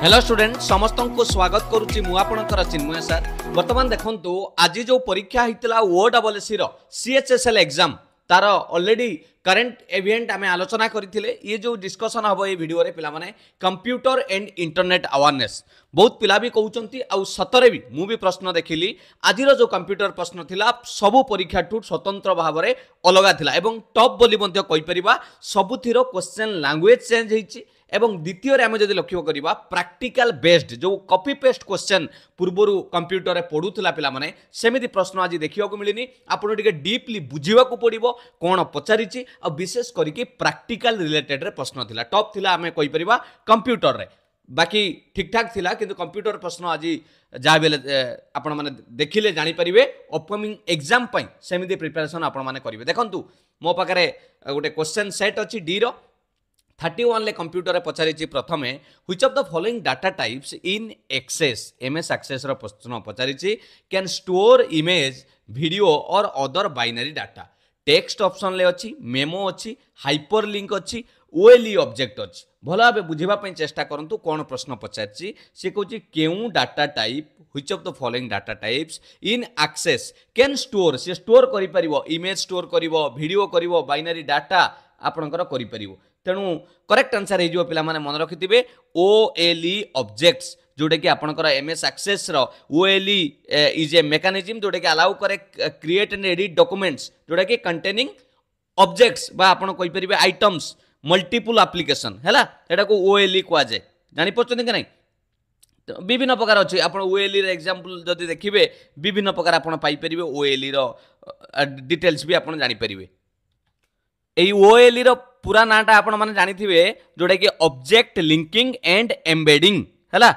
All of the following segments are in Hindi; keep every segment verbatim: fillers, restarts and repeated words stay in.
हेलो स्टूडेंट समस्त को स्वागत करुच्ची मुझर चिन्मय सार। बर्तमान देखो आज जो परीक्षा होता O double S CHSL exam तार ऑलरेडी करंट इवेंट आम आलोचना करते ये जो डिस्कसन हम ये भिडियो पिला माने कंप्यूटर एंड इंटरनेट अवेयरनेस बहुत पिला भी कहते आउ सतरे भी मु भी प्रश्न देखिली आज जो कंप्यूटर प्रश्न थिला सबु परीक्षा ठू स्वतंत्र भाव में अलग था एवं टॉप बोली कहीपर सबुतिर क्वेश्चन लैंग्वेज चेंज होती एवं द्वितीय आम जब लक्ष्य करवा प्रैक्टिकल बेस्ड जो कॉपी पेस्ट क्वेश्चन पूर्वर कंप्यूटर पढ़ुला पाने सेमती प्रश्न आज देखा मिलनी आपको टे डीपली बुझा पड़ो कौन पचारि आ विशेष करके प्रैक्टिकल रिलेटेड प्रश्न था टॉप थी आम कहीपर कंप्यूटर रे बाकी ठीक ठाक थिला किंतु कंप्यूटर प्रश्न आज जहाँ भी आपण मैंने देखिले जापर अपकमिंग एग्जाम सेमती प्रिपेरेसन आपने देखूँ मो पाखे गोटे क्वेश्चन सेट अच्छी डी रो थर्टी वन ले कंप्यूटर पचारि प्रथम which of the following data types in access M S access प्रश्न पचारि कैन स्टोर इमेज वीडियो और other binary data text option ले अच्छी मेमो अच्छी हाइपरलिंक अच्छी ओएलई ऑब्जेक्ट अच्छी भल भाव बुझापी चेष्टा करूँ कौन प्रश्न पचारि सी कौन क्यों data type which of the following data types in Access can store सी स्टोर कर इमेज स्टोर कर वीडियो कर बाइनरी डाटा आपणकर कर तेणु करेक्ट आंसर हो पाने मन रखिथे ओएलई ऑब्जेक्ट्स जोटा कि आपणकर एम एस एक्सेस रो ओएलई इज ए मेकानिजम जोटा कि अलाउ करे क्रिएट एंड एडिट डॉक्यूमेंट्स जोटा कि कंटेनिंग ऑब्जेक्ट्स बा आपण कोइ परिबे आइटम्स मल्टीपल एप्लीकेशन हैला एटा को ओएलई को आजे जानि पछतन कि नहीं विभिन्न प्रकार अच्छे आप ओएलई रे एग्जांपल जदि देखिबे विभिन्न प्रकार आपण पाई परिबे ओएलई रो डिटेल्स भी आपण जानि परिबे एई ओएलई रो पूरा नाटा आपण माने जानिथिबे जोटा कि ऑब्जेक्ट लिंकिंग एंड एम्बेडिंग हैला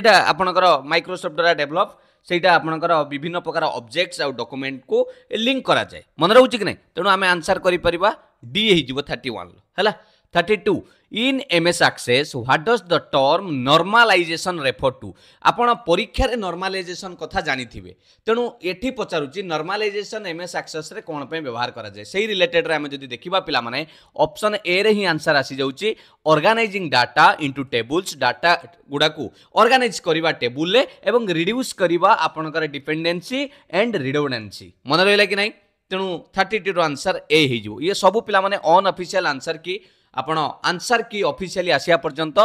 एटा आपणकर माइक्रोसॉफ्ट द्वारा डेवलप सेटा आपणकर विभिन्न प्रकार ऑब्जेक्ट्स और डॉक्यूमेंट को लिंक करा जाय मन रहउछि कि नै तेनु आमे आंसर करि परिबा डी हे जिवो थर्टी वन हैला thirty two in M S Access what does the term normalization refer to आपण परीक्षा रे नॉर्मलाइजेशन कथा जानिथिबे तेनु एठी पचारुछि नॉर्मलाइजेशन एम एस एक्सेस रे कोन पे व्यवहार करा जाय सेही रिलेटेड रे हम जदी देखिबा पिला माने ऑप्शन ए रे ही आंसर आसी जाउछि organizing data into tables data गुडा को ऑर्गेनाइज करिवा टेबल ले एवं रिड्यूस करिवा आपनकर डिपेंडेंसी एंड रिडंडेंसी मन रहला कि नाही तेनु थर्टी टू रो आंसर ए हे जो ये सब पिला माने अन ऑफिशियल आंसर की आपण आंसर की ऑफिशियली आसिया पर्यंत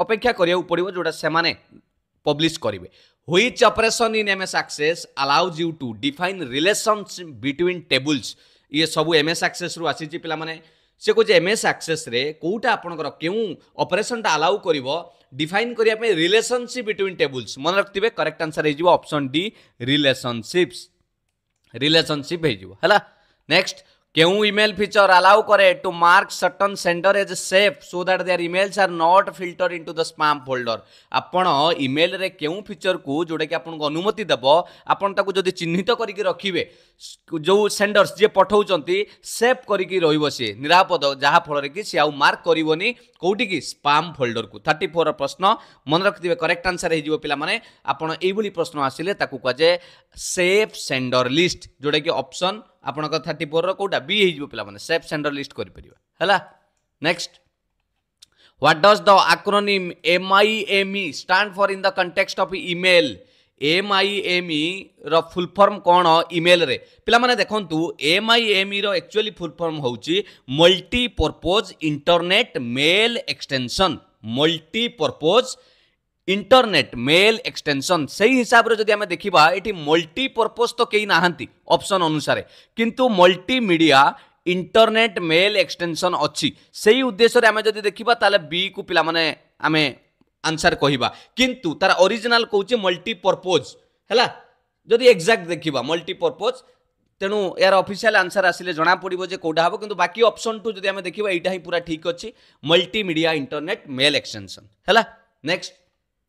अपेक्षा करिया पड़ो जोटा से माने पब्लिश करेंगे which operation in M S Access allows you to define relations between tables ये सब एम एस एक्सेस रु आसी छि पिला माने से कहे एम एस एक्सेस रे कोटा आपनकर केउ ऑपरेशन टा अलाउ करिवो डिफाइन करिया पे रिलेशनशिप बिटवीन टेबल्स मन रखतिबे करेक्ट आंसर हे जिवो ऑप्शन डी रिलेशनशिप्स रिलेशनशिप हे जिवो हला। नेक्स्ट केउ ईमेल फीचर अलाउ करे to mark certain sender as safe so that their emails are not filter into the spam folder आपण ईमेल रे केउ फीचर को जोडे कि आपन को अनुमति देबो आपन ताको जदि चिन्हित करिके रखिबे जो सेंडर्स जे पठाउचंती सेफ करिके रहिबो से निरापद जहा फल रे कि से आउ मार्क करिवोनी कोउटी कि स्पैम फोल्डर को थर्टी फोर प्रश्न मन रखिबे करेक्ट आंसर हे जिवो पिला माने आपण एबुली प्रश्न आसिले ताको काजे सेफ सेंडर लिस्ट जोडे कि ऑप्शन आपण का थर्टी फोर रोटा बी हो पाने सेफ सेंडर लिस्ट करें। Next what does the acronym M I M E stand for in the context of email M I M E रो फुल फॉर्म कौन ईमेल रे पिला माने देखंतु एम आई एम ई रो एक्चुअली फुल फॉर्म होउची multipurpose internet mail extension multipurpose internet mail extension से ही हिसाब से आम देखा ये मल्टीपर्पज तो कई ना ऑप्शन अनुसार किंतु मल्टीमीडिया इंटरनेट मेल एक्सटेंशन अच्छी से ही उद्देश्य आम जब देखा ताले बी को पिला माने आमे आंसर कहवा किंतु तार ओरिजिनल कौच मल्टीपर्पज है जब एग्जैक्ट देखा मल्टीपर्पज तेणु यार ऑफिशियल आंसर आसिले जना पड़ो जो कौटा हम कि बाकी ऑप्शन टू जब देखा यहाँ ही पूरा ठीक अच्छी मल्टीमीडिया इंटरनेट मेल एक्सटेंशन है। नेक्स्ट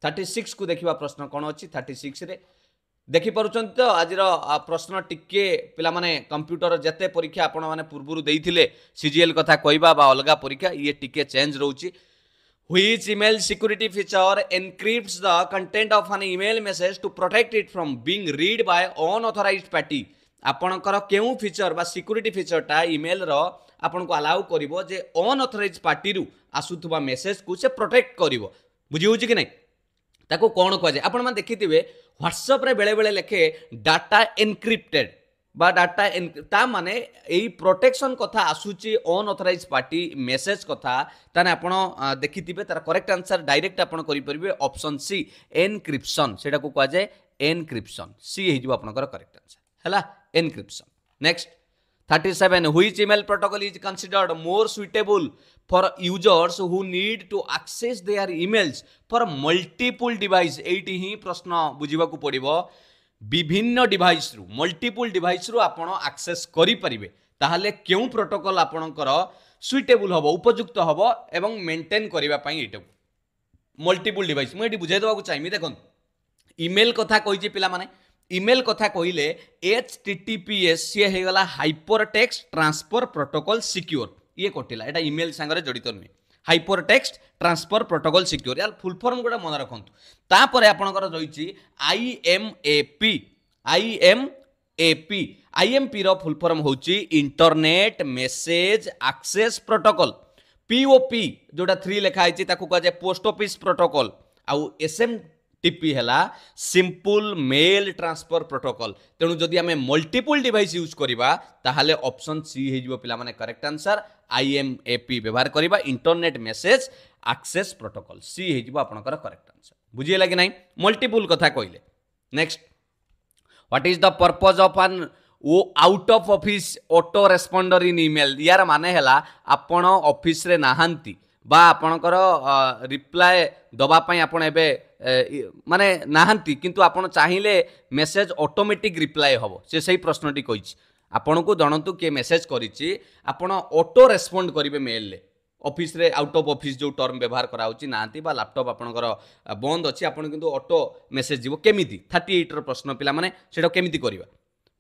थर्टी सिक्स को देखिबा प्रश्न कौन अच्छी थर्टी सिक्स रे देखि पारुछंत तो आज प्रश्न टिके पिला माने कंप्यूटर जते परीक्षा आपण माने पूर्वरु देइथिले सीजीएल कथा कहबा बा अलगा परीक्षा ये टिके चेंज रहउची which email security feature encrypts the content of an email message to protect it from being read by unauthorised party आपणकर केउ फीचर बा सिक्योरिटी फीचर टा ईमेल रो आपण को अलाउ करिवो जे अनऑथराइज्ड पार्टी रु आसुथबा मैसेज को से प्रोटेक्ट करिवो बुझियो छि कि नै ताको कौन कहुए आपण मन देखिथिबे WhatsApp रे बेले बेले लेखे डाटा एनक्रिप्टेड बा डाटा ता माने एई प्रोटेक्शन कथा आसुची अनऑथराइज पार्टी मेसेज कथा ताने आपण देखिथिबे तार करेक्ट आंसर डायरेक्ट आपण करि परबे ऑप्शन सी एनक्रिप्शन सेटा को कहुए एनक्रिप्शन सी हिजो आपनकर करेक्ट आंसर हला encryption. Next thirty seven which email protocol is considered more suitable for users who need to access their emails for multiple device एटी ही प्रश्न बुझीबा को पड़िबो विभिन्न डिवाइस रु मल्टीपल डिवाइस रु आपण एक्सेस करि परिबे ताहले केउ प्रोटोकॉल आपणकर सुटेबल हबो उपयुक्त हबो एवं मेंटेन करिबा पई एटा मल्टीपल डिवाइस मैं बुझाई देबा को चाहिए। देखन ईमेल कथा कहि पिला माने ईमेल कथा कहले H T T P S सी होगा hypertext transfer protocol secure ये कटिला एटा ईमेल सांगरे जड़ित नुहे hypertext transfer protocol secure यार फुल फॉर्म गुड़ा मन रखत तापर आपणकर रही I M A P I M A P I M P रो फुल फॉर्म होची internet message access protocol POP जोटा थ्री लिखाई कहुए पोस्ट ऑफिस प्रोटोकॉल आउ एस एम टीपी है सिंपल मेल ट्रांसफर प्रोटोकॉल तेणु जदि आम मल्टीपल डिवाइस यूज करवा ताहले ऑप्शन सी हो पिला माने correct answer I M A P व्यवहार करवा इंटरनेट मेसेज एक्सेस प्रोटोकॉल सी हो आपनकर करेक्ट आंसर बुझिए कि नहीं मल्टीपल कथा कहले। Next what is the purpose of an O out of office autoresponder in email यार माने हला आपण ऑफिस रे नाहंती बा आपणकर रिप्लाय दबा पई आपण एबे माने नाहंती किंतु आपण चाहिले मेसेज ऑटोमेटिक रिप्लाय हबो से सही प्रश्नटी कहिछि आपण को जणतु के मेसेज करिछि आपण ऑटो रेस्पोंड करिवे मेल ले ऑफिस रे आउट ऑफ ऑफिस जो टर्म व्यवहार करा होछि नाहंती बा लैपटॉप आपणकर बंद अछि आपण किंतु ऑटो मेसेज जीवो केमिति थर्टी एट रो प्रश्न पिला माने सेटा केमिति करिवा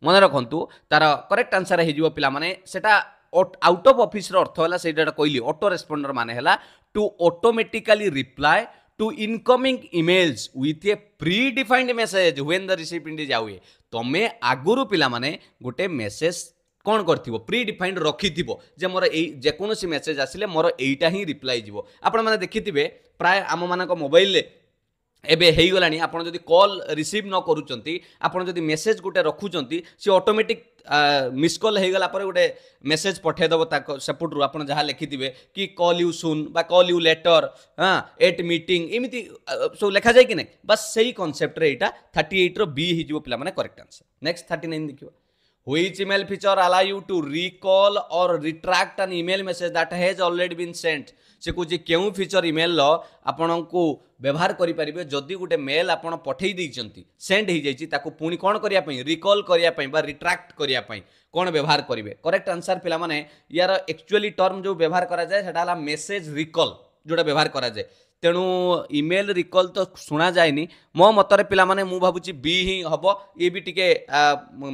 मन रखंतु तार करेक्ट आंसर हे जीवो पिला माने सेटा आउट ऑफ ऑफिस अर्थ है से कहली ऑटो रेस्पोंडर माने हला to automatically reply to incoming emails with a predefined message when the recipient is away तमे आगुरु पिला माने गोटे मेसेज कौन करथिबो प्री डिफाइंड रखिथिबो जे मोर ए जे कोनोसी मेसेज आसिले मोर एटा ही रिप्लाई जीवो आपण माने देखिथिबे प्राय आम मानक मोबाइल ले एबे हेइगलानी आपण जदि कॉल रिसीव न करूचंती आपण जदि मेसेज गोटे रखुचंती से ऑटोमेटिक मिस कॉल हेइगला पर गोटे मेसेज पठे दबो ताको सपोर्ट रु आपण जहा लेखि दिबे कि कॉल यू सून बा कॉल यू लेटर हां एट मीटिंग एमिति सब लेखा जाय कि नै बस सेही कांसेप्ट रे एटा थर्टी एट रो बी हिजो पिला माने correct answer. Next thirty nine देखियो which email feature allow you to recall और retract an email message that has already been sent से कहूँ क्यों फीचर ईमेल लो आपण को व्यवहार करेंगे जदि गोटे मेल आपड़ पठे देती सेंड हो जाए पुणी कौन करने रिकॉल करने रिट्रैक्ट करने कौन व्यवहार करेंगे करेक्ट आंसर पिला माने यार एक्चुअली टर्म जो व्यवहार कराए मेसेज रिकॉल जोटा व्यवहार कराए तेणु ईमेल रिकॉल तो शुणा जाए मो मतरे पिला माने मु भाबुची बी ही हम ये भी टिके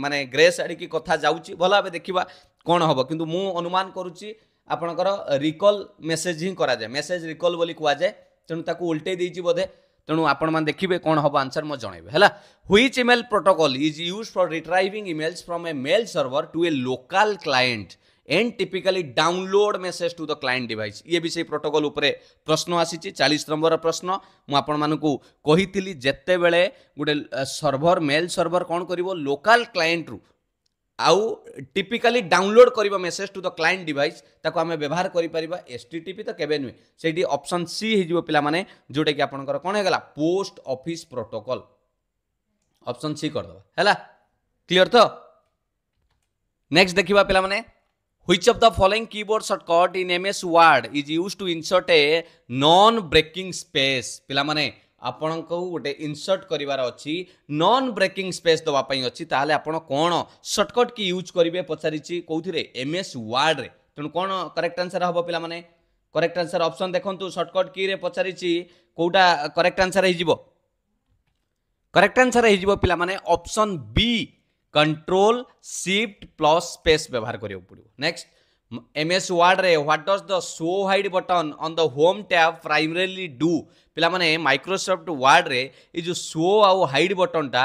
माने ग्रेस आड़ की कथा जाऊँगी भल भाव देखा कौन हम कि अनुमान करुच्ची आपणकर रिकॉल मेसेज ही करा जाए मेसेज रिकॉल बोली कुआ जाए तेणु ताकू उल्टे देछि बोधे तेणु आपण मान देखिबे कोन हबो आंसर म जणैबे हला which email protocol is used for retrieving emails from a mail server to a local client and typically download message to the client device ये भी से प्रोटोकॉल उपरे प्रश्न आसीछि चालीस नंबर प्रश्न मु आपण मानकू कहितली जेते बेले गुडे सर्वर मेल सर्वर कोन करिवो लोकल क्लाइंट रु आउ टिपिकली डाउनलोड करवा message to the client device ताको आमे व्यवहार करि परिबा एचटीटीपी तो केबे नुहे सेठी ऑप्शन सी हि जो पिला माने जोटे कि आपनकर कोन हेगला पोस्ट ऑफिस प्रोटोकॉल ऑप्शन सी कर दबा हैला क्लियर तो। नेक्स्ट देखिबा पिला माने which of the following keyboard shortcut in MS Word is used to insert a non breaking space पिला माने आपण को गोटे इनसर्ट करिवार अछि नॉन ब्रेकिंग स्पेस दबा पई अछि ताले आपण कोन शॉर्टकट की यूज करिवे पचारिछि कोउथिरे एमएस वर्ड रे तनु कोन करेक्ट आंसर हबो पिला माने करेक्ट आंसर ऑप्शन देखंतु शॉर्टकट की रे पचारिछि कोउटा करेक्ट आंसर हे जिवो करेक्ट आंसर हे जिवो पिला माने option B control shift plus space व्यवहार करियो पड़िवो। नेक्स्ट एमएस वर्ड रे what does the show hide button on the home tab primarily do पिला माने माइक्रोसॉफ्ट वर्ड रे ये जो शो आउ हाइड बटन टा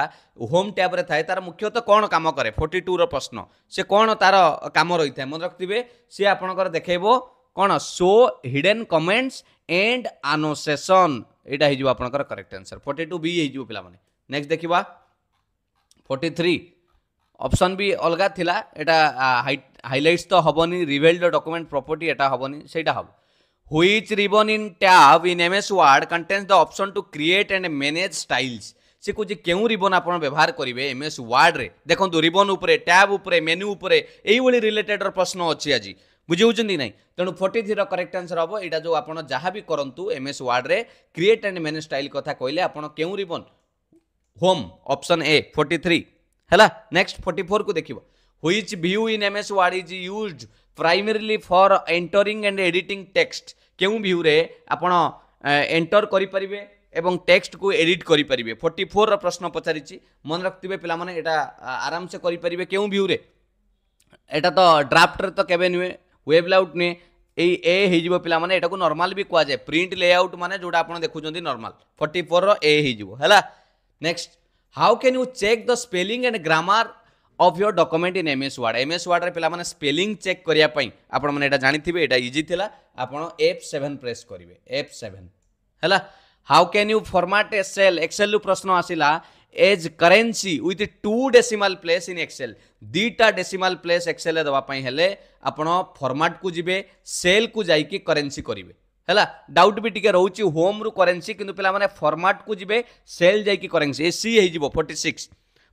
होम टैब रे थाए तार मुख्यतः कौन काम करे फोर्टी टू रो प्रश्न से कौन तार काम रही है मन रखिथे सी आपनकर देखैबो कौन show hidden comments and annotations एटा हे जो आपनकर correct answer forty two B हे जो पिला माने। नेक्स्ट देखिबा फोर्टी थ्री ऑप्शन बी अलग थिला एटा हाइलाइट्स तो हबनी रिवेल्ड डॉक्यूमेंट प्रॉपर्टी एटा हबनी सेटा हब which ribbon in tab in MS Word contains the option to create and manage styles से कुछ क्यों रिबन आपन व्यवहार करेंगे एमएस वर्ड रे देखो रिबन उपरे टैब उपरे मेनू उपरे यही रिलेटेड प्रश्न अच्छी आज बुझे ना तेणु फोर्टी थ्री करेक्ट आंसर हम यहाँ जो आप जहाँ भी करूँ एमएस वर्ड रे क्रिएट एंड मैनेज स्टाइल कथा कहले आप क्यों ribbon home option A forty three है। नेक्स्ट फोर्टी फोर को देखो which view in MS Word is used primarily for entering and editing text क्यों व्यू रे आप एंटर करेंगे एवं टेक्स्ट को एडिट करेंगे फोर्टी फोर प्रश्न पचारि मन रखिथे पे एटा आराम से करेंगे क्यों व्यू रे एटा तो ड्राफ्ट रे तो केबे नुहे वेब लेआउट नुहे ए हो पाने को नॉर्मल भी कहुए प्रिंट लेआउट माने जोटा आप देखुं नॉर्मल फोर्टी फोर ए है। Next how can you check the spelling and grammar of your document in MS word MS word रे पिला माने स्पेलिंग चेक करिया पई आपण माने एटा जानिथिबे एटा इजी थिला आपण एफ सेवन प्रेस करिवे एफ सेवन हैला। How can you format a cell Excel प्रश्न आसीला as currency with two decimal place in Excel दीटा डेसिमल प्लेस एक्सेल दवा पई हेले आपण फॉर्मेट को जिवे सेल को जाई की करेन्सी करिवे हैला। डाउट भी टिके रहउची होम रु करेन्सी किंतु पिला माने फॉर्मेट को जिवे सेल जाई की करेन्सी ए सी हे जिवो फोर्टी सिक्स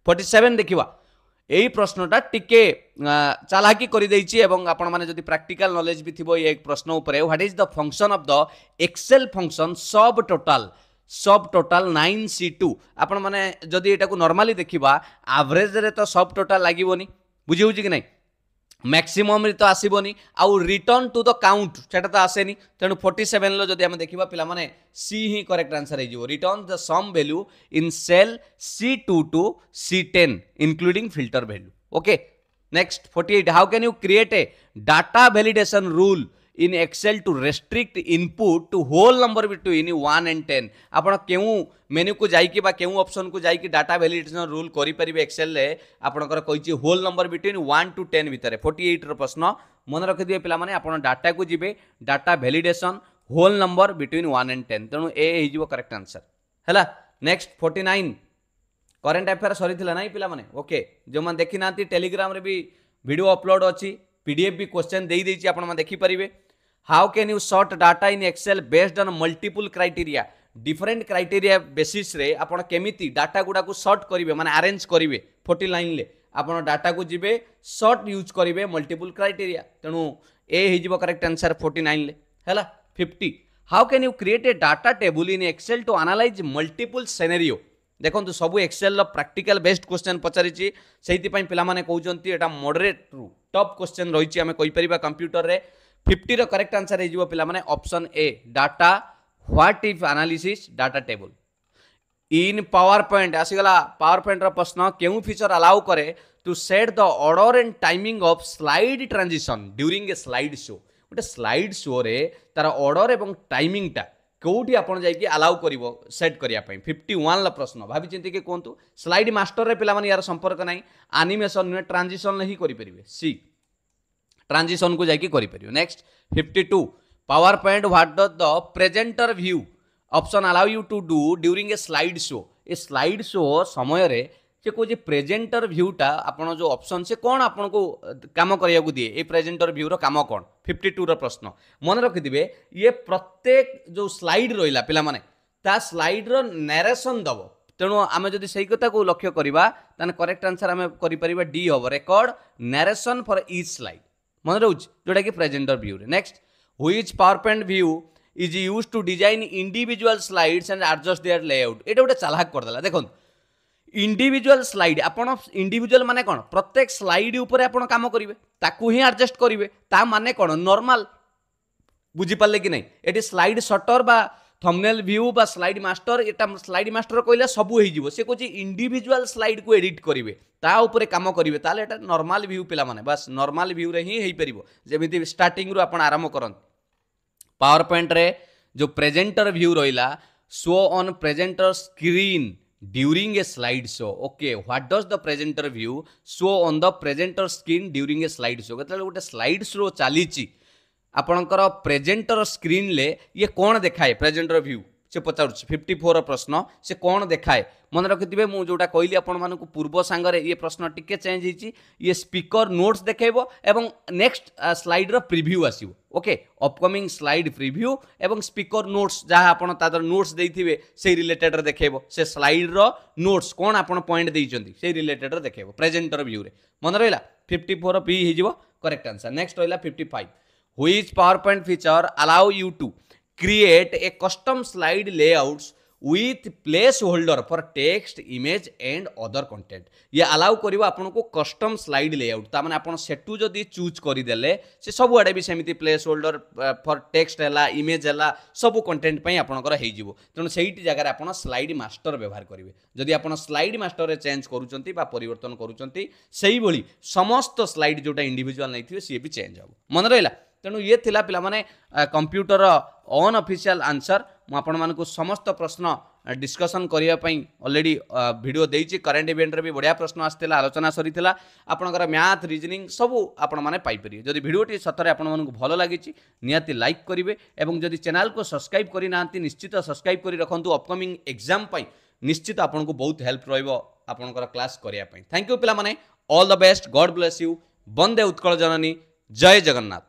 फोर्टी सेवन देखिवा यही प्रश्नटा टिके चालाकी करी देछि एवं आपण माने जदि प्रैक्टिकल नॉलेज भी थिबो एक प्रश्न उपरे what is the function of the Excel function subtotal subtotal nine C two आपण माने जदि एटा को नॉर्मली देखिबा एवरेज रे तो सब टोटल लागिबोनी बुझियौ कि नै मैक्सिमम रे तो आसीबोनी आउ रिटर्न टू द काउंट सेटा तो आसेनी तेनु फोर्टी सेवन लो जदि हम देखिबा पिला माने सी ही करेक्ट आंसर हे जो return the sum value in cell C two to C ten including filter value okay. Next forty eight how can you create a data validation rule in Excel to restrict input to whole number between one and ten आपड़ क्यों मेन्यू को जाइए बा क्यों ऑप्शन को जाइए डाटा वैलिडेशन रूल करेंगे एक्सेल आपंकर कही whole number between one to ten भितर फोर्टी एट रो प्रश्न मन रखिदे पे आप डाटा को जी data validation whole number between one and ten तेणु ए हो करेक्ट आंसर है। Next forty nine current affair सरी ना पे ओके जो मैंने देखी ना टेलीग्राम रे भी वीडियो अपलोड अच्छी पीडीएफ भी क्वेश्चन दे देती आप देखिपारे। How can you sort data in Excel based on multiple criteria different criteria basis रे आपण केमिति डाटा गुडा को सॉर्ट करिवे माने अरेंज करिवे फोर्टी लाइन ले आपण डाटा को जिवे सॉर्ट यूज करिवे मल्टीपल क्राइटेरिया तेनु ए हे जिवो करेक्ट आंसर फोर्टी नाइन ले हैला। Fifty how can you create a data table in Excel to analyse multiple scenario देखंतु सबु एक्सेल रो प्रैक्टिकल बेस्ड क्वेश्चन पचारिछि सेहिति पई पिला माने कहउचंती एटा मॉडरेट रु टॉप क्वेश्चन रहिछि हमें कहि परिबा कंप्यूटर रे फिफ्टी रो करेक्ट आंसर हो पिला माने option A data what if analysis data table in PowerPoint आसीगला पावर पॉइंट रो प्रश्न केउ फीचर अलाउ करे to set the order and timing of slide transition during a slide show गोटे स्लाइड शो रे तार ऑर्डर एवं टाइमिंग टा कोउटी आपण जाय कि अलाउ करिवो सेट करिया पई फिफ्टी वन ला प्रश्न भाबी चिंती के कोंतु स्लाइड मास्टर रे पिला माने यार संपर्क नाही एनिमेशन ने ट्रांजिशन नहि करि परिबे सी ट्रांजिशन को जाके करि परियो। Next fifty two PowerPoint what does the presenter view option allow you to do during a slide show ए स्लाइड शो समय रे जे को जे प्रेजेंटर व्यूटा आपण जो ऑप्शन से कोन आपण को काम करिया को दिए ए प्रेजेंटर व्यू रो काम कोन फिफ्टी टू रो प्रश्न मन रखि दिबे ये प्रत्येक जो स्लाइड रोइला पिला माने ता स्लाइड रो नरेशन दबो तेणु आम जब से कथा को लक्ष्य करवा करेक्ट आंसर आम कर डी हम record narration for each slide मन रोज जोटा कि प्रेजेंटर व्यू रे। Next which PowerPoint view is use to design individual slides and adjust their layout ये गोटे चालाक करदेला देखो इंडिविजुअल स्लाइड आपन इंडिविजुअल माने कौन प्रत्येक स्लाइड उपरे आपन काम करिवे ताकू ही एडजस्ट करिवे ता माने कौन नॉर्मल बुझी पाले कि नहीं ये स्लाइड शटर बा थंबनेल व्यू बा स्लाइड मास्टर एटा स्लाइड मास्टर कहले सबू हेई जीवो से कोची इंडिविजुअल स्लाइड को एडिट करिवे ता ऊपर काम करिवे ताले एटा नॉर्मल व्यू पिला माने बस नॉर्मल व्यू रे ही हेई परिबो जेमिति स्टार्टिंग रु आपण आरंभ करन पावर पॉइंट रे जो प्रेजेंटर व्यू रोइला show on presenter screen during a slide show okay what does the presenter view show on the presenter screen during a slide show कतले गोटे स्लाइड शो चालीची आपणकर प्रेजेन्टर स्क्रीन ले ये कौन देखाए प्रेजेन्टर व्यू से पचारूँ फिफ्टी फोर प्रश्न से कौन देखाए मन रखिथे मुझे जोटा कहली आपण मानक पूर्व सांगे ये प्रश्न टिके चेंज होती ये स्पीकर नोट्स देखेबो एवं नेक्स्ट स्लाइड रो प्रिव्यू आसीबो ओके अपकमिंग स्लाइड प्रिव्यू एवं स्पीकर नोट्स जहाँ आपण तादर नोट्स देइथिबे से रिलेटेड रे देखेबो से स्लाइड रो नोट्स कौन आपण पॉइंट देइचंती से रिलेटेड रे देखेबो प्रेजेंटर व्यू रे मन रहिला फिफ्टी फोर बी हि जिवो करेक्ट आंसर। नेक्स्ट रहिला fifty five which PowerPoint feature allow you to create a custom slide layouts with placeholder for text image and other content ये allow करिवो आपन को custom slide layout तामने आपन सेटू जदी चूज करि देले से सब आडे भी सेमिति placeholder for text हैला image हैला सब content पई आपन कर हे जिवो तनो सेहिटी जगह रे आपन slide master व्यवहार करिवे जदी आपन slide master रे चेंज करूचंती बा परिवर्तन करूचंती सही भली समस्त slide जोटा individual नै थियो से भी चेंज हबो मन रहला तेणु ये थिला पिला माने कंप्यूटर ऑन ऑफिशियल आंसर मु आपण मानकु समस्त प्रश्न डिस्कशन करिया पई ऑलरेडी वीडियो देइची करंट इवेंट रे भी बढ़िया प्रश्न आस्थिला आलोचना सरीथिला आपनकर मैथ रीजनिंग सब आपण माने पाई परियो जदी वीडियोटी सतरे आपण मानकु भलो लागिची नियति लाइक करिवे एवं जदी चैनल को सब्सक्राइब करि नांती निश्चित सब्सक्राइब करि रखंतु अपकमिंग एग्जाम पई निश्चित आपण को बहुत हेल्प रहइबो आपनकर क्लास करिया पई। थैंक यू पिला माने all the best God bless you वंदे उत्कल जननी जय जगन्नाथ।